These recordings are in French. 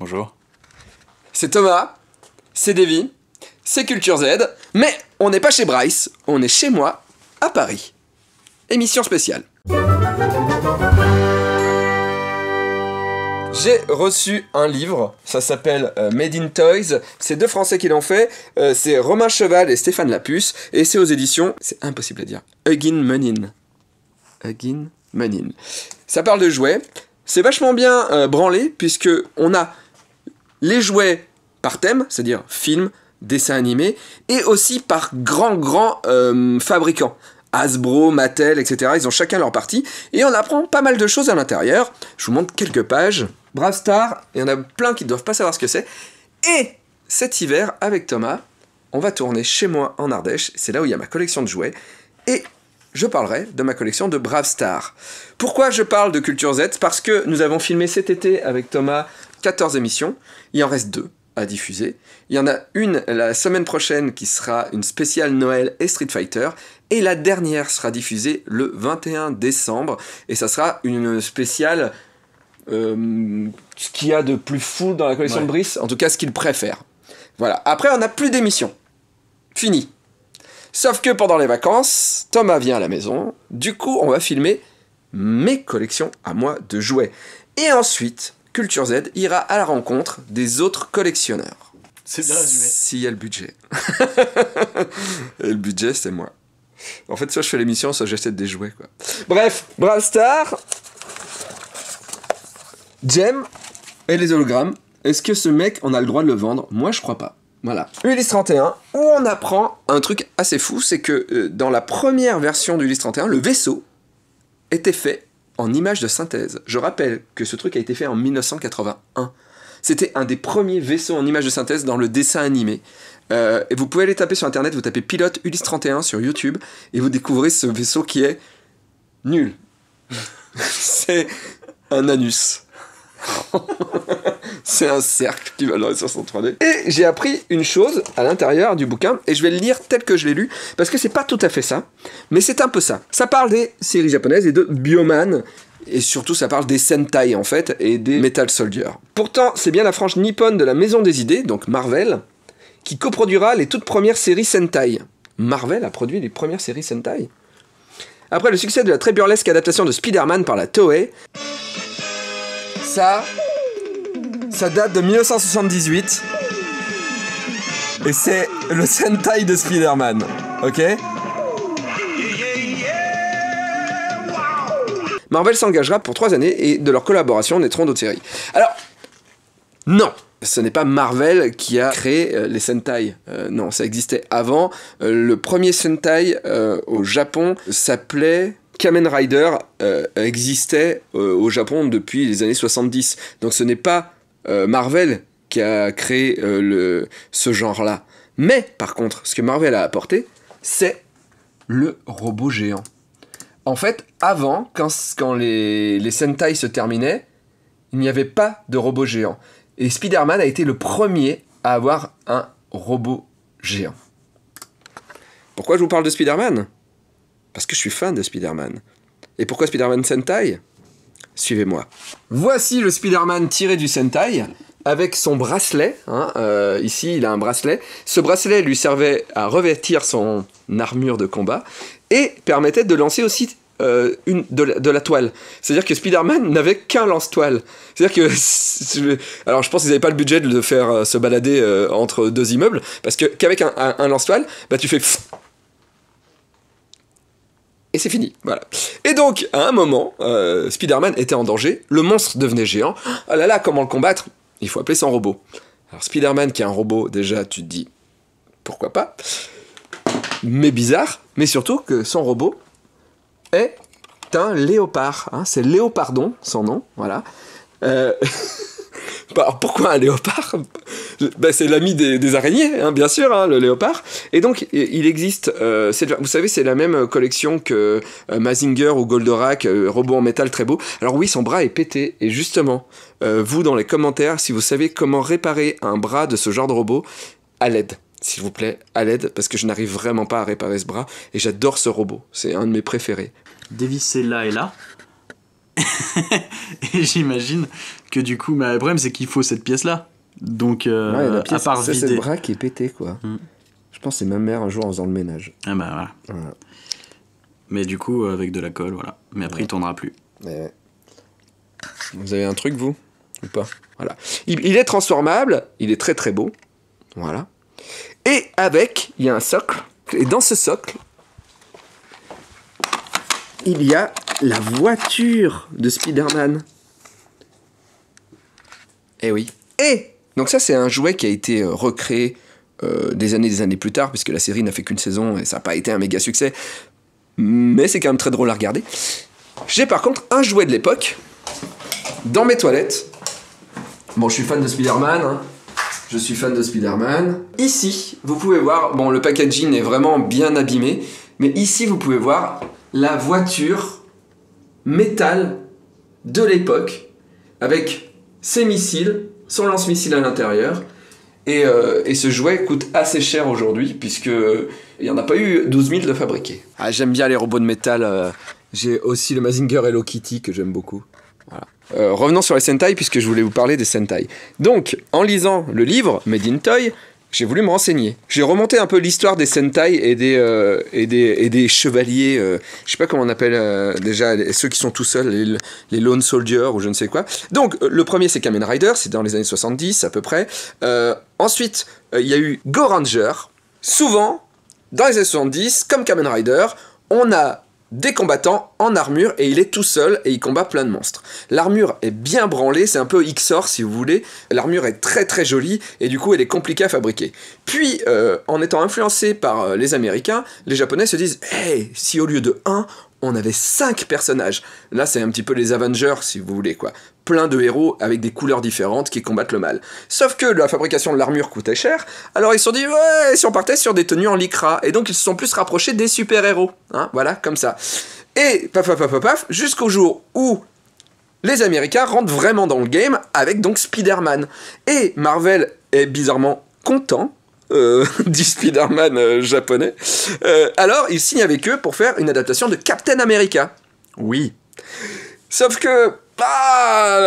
Bonjour. C'est Thomas, c'est Davy, c'est Culture Z, mais on n'est pas chez Bryce, on est chez moi, à Paris. Émission spéciale. J'ai reçu un livre, ça s'appelle Made in Toys, c'est deux Français qui l'ont fait, c'est Romain Cheval et Stéphane Lapuce, et c'est aux éditions, c'est impossible à dire, Hugin Munin. Hugin Munin. Ça parle de jouets, c'est vachement bien branlé, puisque on a les jouets par thème, c'est-à-dire film, dessin animé, et aussi par grand fabricant. Hasbro, Mattel, etc. Ils ont chacun leur partie. Et on apprend pas mal de choses à l'intérieur. Je vous montre quelques pages. Brave Star, il y en a plein qui ne doivent pas savoir ce que c'est. Et cet hiver, avec Thomas, on va tourner chez moi en Ardèche. C'est là où il y a ma collection de jouets. Et je parlerai de ma collection de Brave Star. Pourquoi je parle de Culture Z? Parce que nous avons filmé cet été avec Thomas 14 émissions. Il en reste 2 à diffuser. Il y en a une la semaine prochaine qui sera une spéciale Noël et Street Fighter. Et la dernière sera diffusée le 21 décembre. Et ça sera une spéciale... ce qu'il y a de plus fou dans la collection de Brice. En tout cas, ce qu'il préfère. Voilà. Après, on n'a plus d'émission. Fini. Sauf que pendant les vacances, Thomas vient à la maison. Du coup, on va filmer mes collections à moi de jouets. Et ensuite, Culture Z ira à la rencontre des autres collectionneurs. C'est bien résumé. S'il y a le budget. Et le budget, c'est moi. En fait, soit je fais l'émission, soit j'achète des jouets, quoi. Bref, Brave Star, Gem et les hologrammes. Est-ce que ce mec, on a le droit de le vendre? Moi, je crois pas. Voilà. Ulysse 31, où on apprend un truc assez fou, c'est que dans la première version d'Ulysse 31, le vaisseau était fait en images de synthèse. Je rappelle que ce truc a été fait en 1981. C'était un des premiers vaisseaux en images de synthèse dans le dessin animé. Et vous pouvez aller taper sur internet, vous tapez pilote Ulysse 31 sur YouTube et vous découvrez ce vaisseau qui est nul. C'est un anus. C'est un cercle qui va dans les 3D. Et j'ai appris une chose à l'intérieur du bouquin et je vais le lire tel que je l'ai lu parce que c'est pas tout à fait ça, mais c'est un peu ça. Ça parle des séries japonaises et de Bioman. Et surtout, ça parle des Sentai, en fait, et des Metal Soldier. Pourtant, c'est bien la frange nippone de la Maison des Idées, donc Marvel, qui coproduira les toutes premières séries Sentai. Marvel a produit les premières séries Sentai. Après le succès de la très burlesque adaptation de Spider-Man par la Toei... Ça date de 1978. Et c'est le Sentai de Spider-Man, ok ? Marvel s'engagera pour 3 années et de leur collaboration naîtront d'autres séries. Alors, non, ce n'est pas Marvel qui a créé les Sentai. Non, ça existait avant. Le premier Sentai au Japon s'appelait Kamen Rider, existait au Japon depuis les années 70. Donc ce n'est pas Marvel qui a créé ce genre-là. Mais, par contre, ce que Marvel a apporté, c'est le robot géant. En fait, avant, quand les Sentai se terminaient, il n'y avait pas de robot géant. Et Spider-Man a été le premier à avoir un robot géant. Pourquoi je vous parle de Spider-Man? Parce que je suis fan de Spider-Man. Et pourquoi Spider-Man Sentai? Suivez-moi. Voici le Spider-Man tiré du Sentai, avec son bracelet. Hein, ici, il a un bracelet. Ce bracelet lui servait à revêtir son armure de combat et permettait de lancer aussi de la toile. C'est-à-dire que Spider-Man n'avait qu'un lance-toile. C'est-à-dire que... Alors, je pense qu'ils n'avaient pas le budget de le faire se balader entre 2 immeubles, parce qu'avec un lance-toile, bah, tu fais... Et c'est fini, voilà. Et donc, à un moment, Spider-Man était en danger, le monstre devenait géant. Ah là là, comment le combattre? Il faut appeler ça un robot. Alors Spider-Man qui est un robot, déjà tu te dis pourquoi pas, mais bizarre, mais surtout que son robot est un léopard, hein, c'est Léopardon son nom, voilà. Alors pourquoi un léopard? Ben, c'est l'ami des araignées, hein, bien sûr, hein, le léopard. Et donc, il existe... vous savez, c'est la même collection que Mazinger ou Goldorak, robot en métal très beau. Alors oui, son bras est pété. Et justement, vous, dans les commentaires, si vous savez comment réparer un bras de ce genre de robot, à l'aide. S'il vous plaît, à l'aide, parce que je n'arrive vraiment pas à réparer ce bras. Et j'adore ce robot. C'est un de mes préférés. Dévisser là et là. Et j'imagine que du coup, mais le problème c'est qu'il faut cette pièce-là. Donc, ouais, la pièce, à part ça, vider... c'est le bras qui est pété, quoi. Mm. Je pense que c'est ma mère un jour en faisant le ménage. Ah bah voilà. Voilà. Mais du coup, avec de la colle, voilà. Mais après, ouais. Il tournera plus. Ouais. Vous avez un truc, vous? Ou pas? Voilà. Il est transformable, il est très très beau. Voilà. Et avec, il y a un socle. Et dans ce socle, il y a la voiture de Spider-Man. Eh oui. Et donc ça, c'est un jouet qui a été recréé des années plus tard, puisque la série n'a fait qu'une saison et ça n'a pas été un méga succès. Mais c'est quand même très drôle à regarder. J'ai par contre un jouet de l'époque dans mes toilettes. Bon, je suis fan de Spider-Man, hein. Je suis fan de Spider-Man. Ici, vous pouvez voir, bon, le packaging est vraiment bien abîmé, mais ici, vous pouvez voir la voiture métal de l'époque, avec ses missiles, son lance-missile à l'intérieur. Et ce jouet coûte assez cher aujourd'hui, puisque il n'y en a pas eu 12 000 de fabriqués. Ah, j'aime bien les robots de métal. J'ai aussi le Mazinger Hello Kitty, que j'aime beaucoup. Voilà. Revenons sur les Sentai, puisque je voulais vous parler des Sentai. Donc, en lisant le livre Made in Toys, j'ai voulu me renseigner. J'ai remonté un peu l'histoire des Sentai et des chevaliers, je sais pas comment on appelle déjà, ceux qui sont tout seuls, les Lone Soldiers ou je ne sais quoi. Donc, le premier c'est Kamen Rider, c'est dans les années 70 à peu près. Ensuite, il y a eu Go Ranger. Souvent, dans les années 70, comme Kamen Rider, on a des combattants en armure et il est tout seul et il combat plein de monstres. L'armure est bien branlée, c'est un peu XOR si vous voulez. L'armure est très très jolie et du coup elle est compliquée à fabriquer. Puis en étant influencé par les Américains, les Japonais se disent « Hey, si au lieu de 1, on avait 5 personnages !» Là c'est un petit peu les Avengers si vous voulez quoi. Plein de héros avec des couleurs différentes qui combattent le mal. Sauf que la fabrication de l'armure coûtait cher, alors ils se sont dit « Ouais, si on partait sur des tenues en lycra !» Et donc ils se sont plus rapprochés des super-héros. Hein, voilà, comme ça. Et paf paf paf paf paf, jusqu'au jour où les Américains rentrent vraiment dans le game avec donc Spider-Man. Et Marvel est bizarrement content du Spider-Man japonais. Alors il signe avec eux pour faire une adaptation de Captain America. Oui. Sauf que... Ah,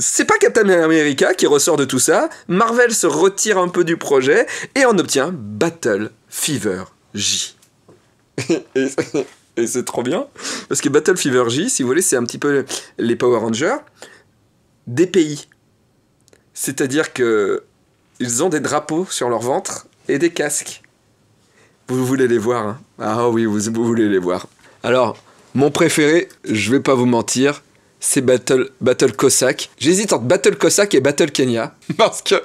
c'est pas Captain America qui ressort de tout ça. Marvel se retire un peu du projet et on obtient Battle Fever J. Et c'est trop bien. Parce que Battle Fever J, si vous voulez, c'est un petit peu les Power Rangers des pays. C'est-à-dire que ils ont des drapeaux sur leur ventre et des casques. Vous voulez les voir, hein? Ah oui, vous voulez les voir. Alors, mon préféré, je vais pas vous mentir, c'est Battle Cossack. J'hésite entre Battle Cossack et Battle Kenya. Parce que,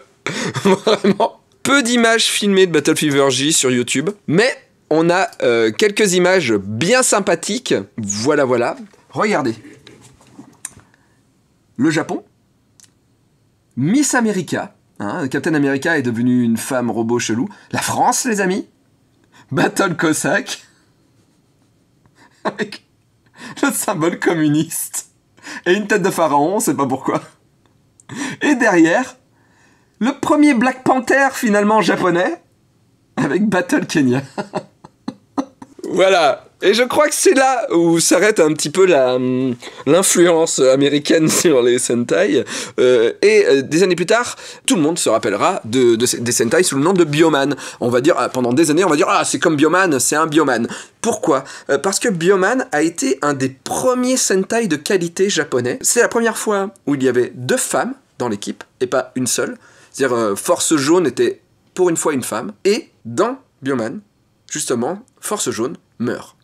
vraiment, peu d'images filmées de Battle Fever J sur YouTube. Mais on a quelques images bien sympathiques. Voilà, voilà. Regardez. Le Japon. Miss America. Hein, Captain America est devenue une femme robot chelou. La France, les amis. Battle Cossack. Avec le symbole communiste. Et une tête de pharaon, on sait pas pourquoi. Et derrière, le premier Black Panther finalement japonais, avec Battle Kenya. Voilà. Et je crois que c'est là où s'arrête un petit peu l'influence américaine sur les Sentai. Et des années plus tard, tout le monde se rappellera des Sentai sous le nom de Bioman. On va dire, pendant des années, on va dire « Ah, c'est comme Bioman, c'est un Bioman ». Pourquoi ? Parce que Bioman a été un des premiers Sentai de qualité japonais. C'est la première fois où il y avait 2 femmes dans l'équipe, et pas une seule. C'est-à-dire, Force Jaune était pour une fois une femme. Et dans Bioman, justement, Force Jaune meurt.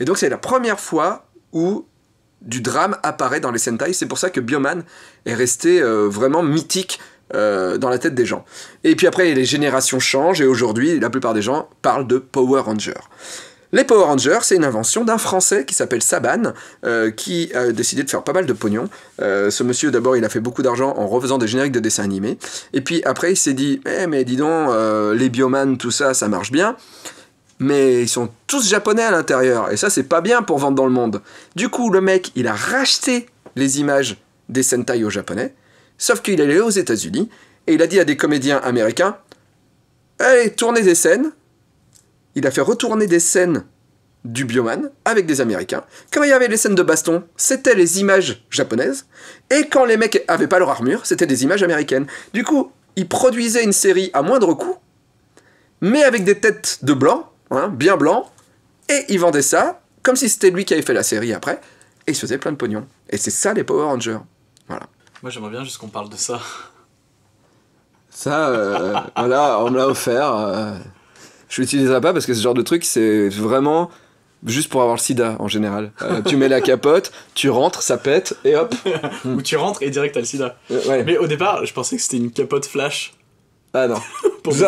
Et donc c'est la première fois où du drame apparaît dans les Sentai. C'est pour ça que Bioman est resté vraiment mythique dans la tête des gens. Et puis après les générations changent et aujourd'hui la plupart des gens parlent de Power Rangers. Les Power Rangers, c'est une invention d'un Français qui s'appelle Saban, qui a décidé de faire pas mal de pognon. Ce monsieur, d'abord, il a fait beaucoup d'argent en refaisant des génériques de dessins animés. Et puis après, il s'est dit eh, « mais dis donc, les Bioman, tout ça, ça marche bien. » Mais ils sont tous japonais à l'intérieur, et ça c'est pas bien pour vendre dans le monde. Du coup, le mec, il a racheté les images des Sentai aux japonais, sauf qu'il est allé aux États-Unis et il a dit à des comédiens américains « Allez, tournez des scènes !» Il a fait retourner des scènes du Bioman avec des Américains. Quand il y avait les scènes de baston, c'était les images japonaises. Et quand les mecs avaient pas leur armure, c'était des images américaines. Du coup, ils produisaient une série à moindre coût, mais avec des têtes de blanc, hein, bien blanc, et ils vendaient ça comme si c'était lui qui avait fait la série après, et ils se faisaient plein de pognon. Et c'est ça les Power Rangers. Voilà. Moi j'aimerais bien juste qu'on parle de ça. Ça, voilà, on me l'a offert. Je l'utiliserai pas parce que ce genre de truc, c'est vraiment juste pour avoir le sida en général. Tu mets la capote, tu rentres, ça pète, et hop. Ou tu rentres et direct t'as le sida. Ouais. Mais au départ, je pensais que c'était une capote flash. Ah non. Pour je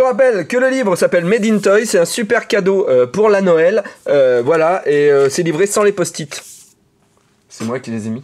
rappelle que le livre s'appelle Made in Toys, c'est un super cadeau pour la Noël, voilà, et c'est livré sans les post-it. C'est moi qui les ai mis.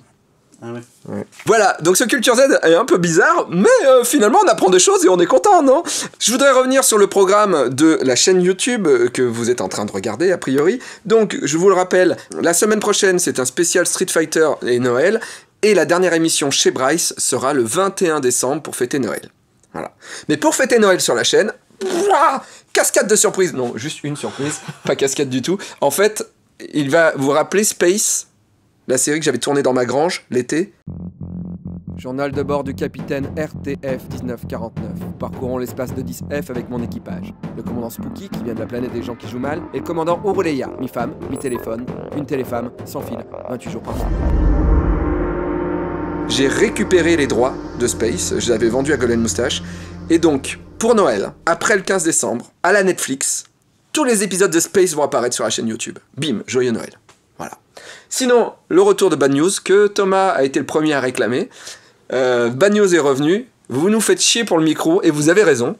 Ah ouais. Ouais. Voilà, donc ce Culture Z est un peu bizarre, mais finalement on apprend des choses et on est content, non? Je voudrais revenir sur le programme de la chaîne YouTube que vous êtes en train de regarder a priori. Donc je vous le rappelle, la semaine prochaine c'est un spécial Street Fighter et Noël. Et la dernière émission chez Bryce sera le 21 décembre pour fêter Noël. Voilà. Mais pour fêter Noël sur la chaîne, ouah, cascade de surprises. Non, juste une surprise, pas cascade du tout. En fait, il va vous rappeler Space, la série que j'avais tournée dans ma grange l'été. Journal de bord du capitaine RTF 1949. Parcourons l'espace de 10F avec mon équipage. Le commandant Spooky, qui vient de la planète des gens qui jouent mal, et le commandant Ourleya, mi-femme, mi-téléphone, une téléfemme, sans fil, 28 jours par mois. J'ai récupéré les droits de Space, je l'avais vendu à Golden Moustache. Et donc, pour Noël, après le 15 décembre, à la Netflix, tous les épisodes de Space vont apparaître sur la chaîne YouTube. Bim, joyeux Noël. Voilà. Sinon, le retour de Bad News, que Thomas a été le premier à réclamer. Bad News est revenu, vous nous faites chier pour le micro, et vous avez raison.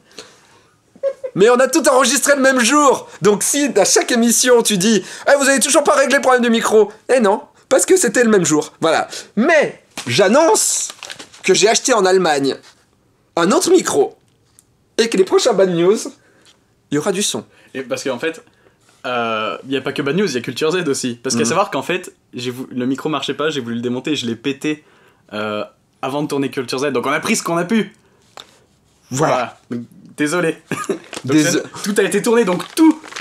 Mais on a tout enregistré le même jour. Donc si à chaque émission, tu dis hey, « vous avez toujours pas réglé le problème du micro !» Eh non, parce que c'était le même jour. Voilà. Mais j'annonce que j'ai acheté en Allemagne un autre micro et que les prochains Bad News, il y aura du son. Et parce qu'en fait, il n'y a pas que Bad News, il y a Culture Z aussi. Parce qu'à savoir qu'en fait, le micro marchait pas, j'ai voulu le démonter, je l'ai pété avant de tourner Culture Z. Donc on a pris ce qu'on a pu. Voilà. Donc, désolé. Donc, tout a été tourné, donc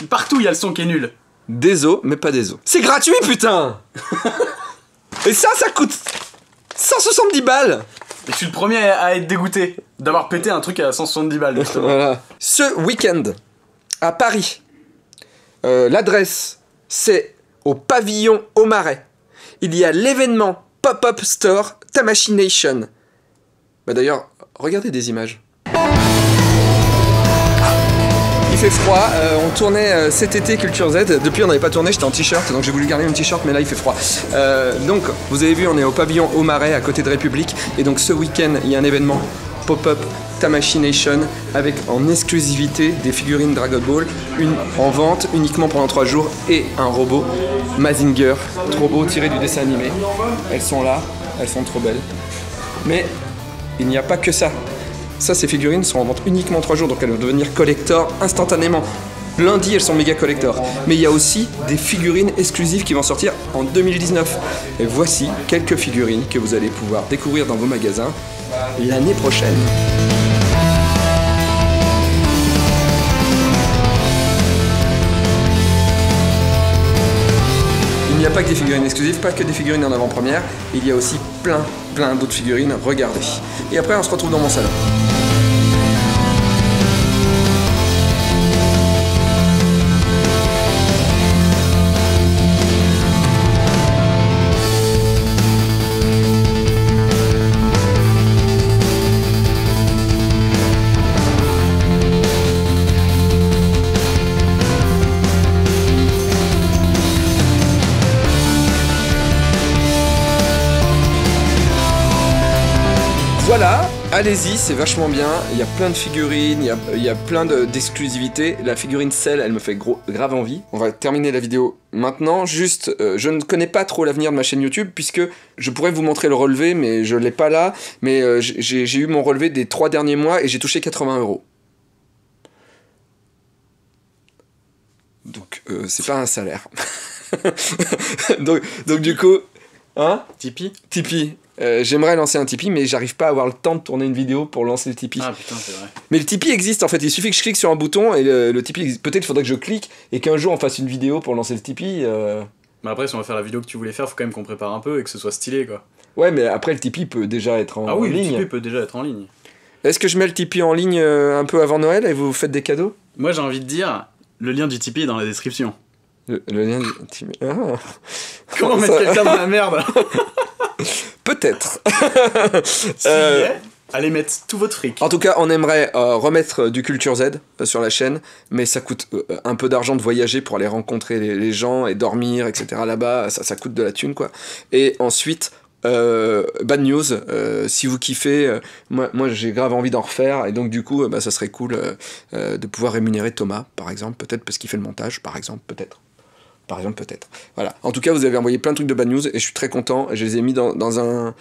partout il y a le son qui est nul. Désolé, mais pas désolé. C'est gratuit, putain. Et ça coûte 170 balles! Et je suis le premier à être dégoûté d'avoir pété un truc à 170 balles. Voilà. Ce week-end, à Paris, l'adresse, c'est au pavillon au Marais. Il y a l'événement Pop-Up Store Tamashii Nation. Bah d'ailleurs, regardez des images. Il fait froid, on tournait cet été Culture Z, depuis on n'avait pas tourné, j'étais en t-shirt, donc j'ai voulu garder mon t-shirt, mais là il fait froid. Donc, vous avez vu, on est au pavillon au Marais, à côté de République, et donc ce week-end, il y a un événement pop-up Tamashii Nation, avec en exclusivité des figurines Dragon Ball, une en vente, uniquement pendant 3 jours, et un robot, Mazinger, trop beau, tiré du dessin animé. Elles sont là, elles sont trop belles. Mais, il n'y a pas que ça. Ça, ces figurines sont en vente uniquement en 3 jours, donc elles vont devenir collector instantanément. Lundi, elles sont méga collector. Mais il y a aussi des figurines exclusives qui vont sortir en 2019. Et voici quelques figurines que vous allez pouvoir découvrir dans vos magasins l'année prochaine. Il n'y a pas que des figurines exclusives, pas que des figurines en avant-première. Il y a aussi plein d'autres figurines. Regardez. Et après, on se retrouve dans mon salon. Voilà, allez-y, c'est vachement bien, il y a plein de figurines, il y a plein d'exclusivités. La figurine Cell, elle me fait grave envie. On va terminer la vidéo maintenant, juste, je ne connais pas trop l'avenir de ma chaîne YouTube, puisque je pourrais vous montrer le relevé, mais je ne l'ai pas là, mais j'ai eu mon relevé des 3 derniers mois et j'ai touché 80 €. Donc, c'est pas un salaire. donc du coup, hein, Tipeee J'aimerais lancer un Tipeee, mais j'arrive pas à avoir le temps de tourner une vidéo pour lancer le Tipeee. Ah putain, c'est vrai. Mais le Tipeee existe en fait, il suffit que je clique sur un bouton et le Tipeee existe. Peut-être faudrait que je clique et qu'un jour on fasse une vidéo pour lancer le Tipeee. Mais après, si on va faire la vidéo que tu voulais faire, faut quand même qu'on prépare un peu et que ce soit stylé quoi. Ouais, mais après le Tipeee peut déjà être en ligne. Ah oui, le Tipeee peut déjà être en ligne. Est-ce que je mets le Tipeee en ligne un peu avant Noël et vous faites des cadeaux? Moi j'ai envie de dire, le lien du Tipeee est dans la description. Le lien du Tipeee... Ah. Comment mettre quelqu'un dans la merde? Peut-être. Si, allez mettre tout votre fric. En tout cas, on aimerait remettre du Culture Z sur la chaîne, mais ça coûte un peu d'argent de voyager pour aller rencontrer les gens et dormir, etc. Là-bas, ça coûte de la thune, quoi. Et ensuite... bad news, si vous kiffez, moi j'ai grave envie d'en refaire et donc du coup bah, ça serait cool de pouvoir rémunérer Thomas par exemple, peut-être parce qu'il fait le montage, par exemple, peut-être. Voilà. En tout cas, vous avez envoyé plein de trucs de bad news et je suis très content. Je les ai mis dans un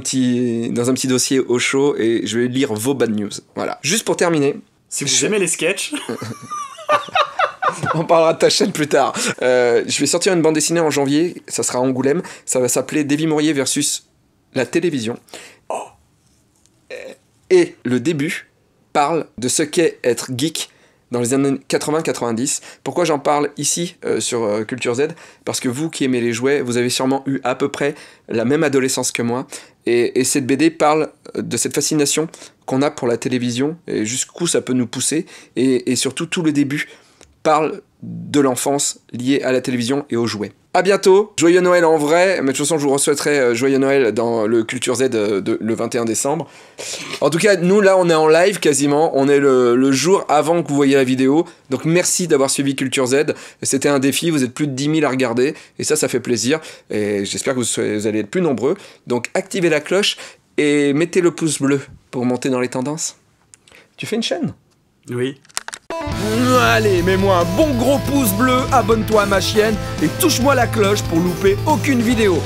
petit dossier au chaud et je vais lire vos bad news. Voilà. Juste pour terminer. Si vous aimez les sketchs. On parlera de ta chaîne plus tard. Je vais sortir une bande dessinée en janvier, ça sera à Angoulême, ça va s'appeler Davy Mourier versus la télévision. Oh. Et le début parle de ce qu'est être geek dans les années 80-90. Pourquoi j'en parle ici sur Culture Z? Parce que vous qui aimez les jouets, vous avez sûrement eu à peu près la même adolescence que moi. Et cette BD parle de cette fascination qu'on a pour la télévision, et jusqu'où ça peut nous pousser, et surtout tout le début parle de l'enfance liée à la télévision et aux jouets. A bientôt, joyeux Noël en vrai, mais de toute façon je vous souhaiterais joyeux Noël dans le Culture Z le 21 décembre. En tout cas, nous là on est en live quasiment, on est le jour avant que vous voyez la vidéo, donc merci d'avoir suivi Culture Z, c'était un défi, vous êtes plus de 10 000 à regarder, et ça fait plaisir, et j'espère que vous allez être plus nombreux, donc activez la cloche et mettez le pouce bleu pour monter dans les tendances. Tu fais une chaîne? Oui. Allez, mets-moi un bon gros pouce bleu, abonne-toi à ma chaîne et touche-moi la cloche pour louper aucune vidéo.